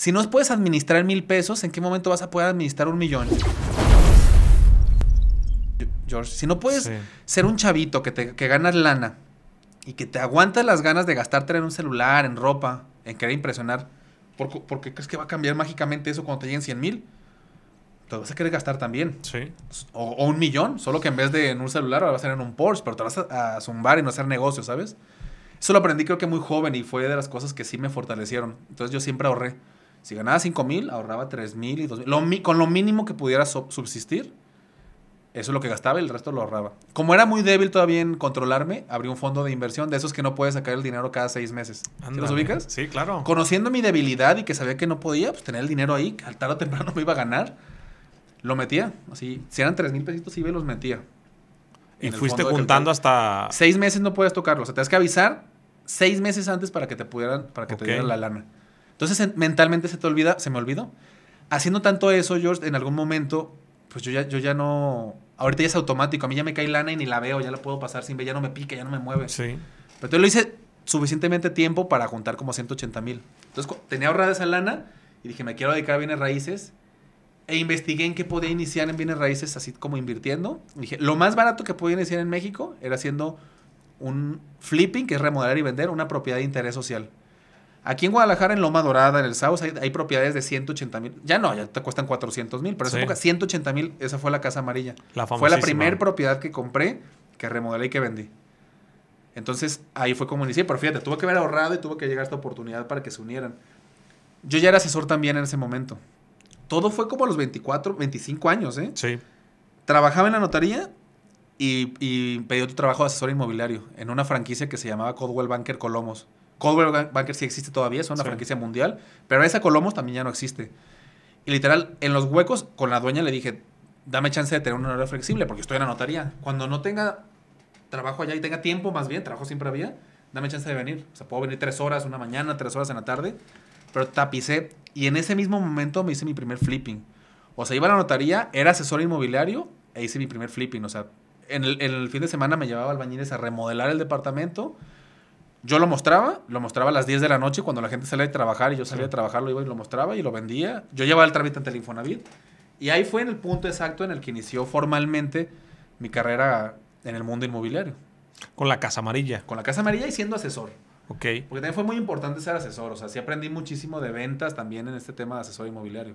Si no puedes administrar 1,000 pesos, ¿en qué momento vas a poder administrar 1,000,000? George, si no puedes ser un chavito que ganas lana y que te aguantas las ganas de gastártela en un celular, en ropa, en querer impresionar, ¿por qué crees que va a cambiar mágicamente eso cuando te lleguen 100,000? Te vas a querer gastar también. Sí. O 1,000,000, solo que en vez de en un celular ahora vas a tener en un Porsche, pero te vas a zumbar y no hacer negocios, ¿sabes? Eso lo aprendí creo que muy joven y fue de las cosas que sí me fortalecieron. Entonces yo siempre ahorré. Si ganaba 5,000, ahorraba 3,000 y 2,000. Con lo mínimo que pudiera subsistir, eso es lo que gastaba y el resto lo ahorraba. Como era muy débil todavía en controlarme, abrí un fondo de inversión de esos que no puedes sacar el dinero cada 6 meses. ¿Sí los ubicas? Sí, claro. Conociendo mi debilidad y que sabía que no podía, pues tener el dinero ahí, que al tarde o temprano me iba a ganar, lo metía. Así, si eran 3,000 pesitos, iba y los metía. Y fuiste juntando hasta... 6 meses no puedes tocarlo. O sea, te has que avisar 6 meses antes para que te pudieran, para que te dieran la lana. Entonces, mentalmente se te olvida, se me olvidó. Haciendo tanto eso, George, en algún momento, pues yo ya no... Ahorita ya es automático. A mí ya me cae lana y ni la veo. Ya la puedo pasar sin ver. Ya no me pica, ya no me mueve. Sí. Pero yo lo hice suficientemente tiempo para juntar como 180,000. Entonces, tenía ahorrada esa lana y dije, me quiero dedicar a bienes raíces. E investigué en qué podía iniciar en bienes raíces, así como invirtiendo. Dije, lo más barato que podía iniciar en México era haciendo un flipping, que es remodelar y vender una propiedad de interés social. Aquí en Guadalajara, en Loma Dorada, en el South, hay propiedades de 180,000. Ya no, ya te cuestan 400,000, pero en esa época 180,000, esa fue la Casa Amarilla. La famosísima. Fue la primera propiedad que compré, que remodelé y que vendí. Entonces, ahí fue como inicié. Pero fíjate, tuve que haber ahorrado y tuve que llegar a esta oportunidad para que se unieran. Yo ya era asesor también en ese momento. Todo fue como a los 24, 25 años, ¿eh? Sí. Trabajaba en la notaría y pedí otro trabajo de asesor inmobiliario en una franquicia que se llamaba Coldwell Banker Colomos. Coldwell Banker sí existe todavía, es una franquicia mundial, pero esa Colomos también ya no existe. Y literal, en los huecos, con la dueña le dije, dame chance de tener un horario flexible porque estoy en la notaría. Cuando no tenga trabajo allá y tenga tiempo, más bien, trabajo siempre había, dame chance de venir. O sea, puedo venir 3 horas una mañana, 3 horas en la tarde, pero tapicé. Y en ese mismo momento me hice mi primer flipping. O sea, iba a la notaría, era asesor inmobiliario e hice mi primer flipping. O sea, en el fin de semana me llevaba albañiles a remodelar el departamento. Yo lo mostraba a las 10 de la noche cuando la gente salía de trabajar y yo salía de trabajar, lo iba y lo mostraba y lo vendía. Yo llevaba el trámite ante el Infonavit. Y ahí fue en el punto exacto en el que inició formalmente mi carrera en el mundo inmobiliario. Con la Casa Amarilla. Con la Casa Amarilla y siendo asesor. Okay. Porque también fue muy importante ser asesor. O sea, sí aprendí muchísimo de ventas también en este tema de asesor inmobiliario.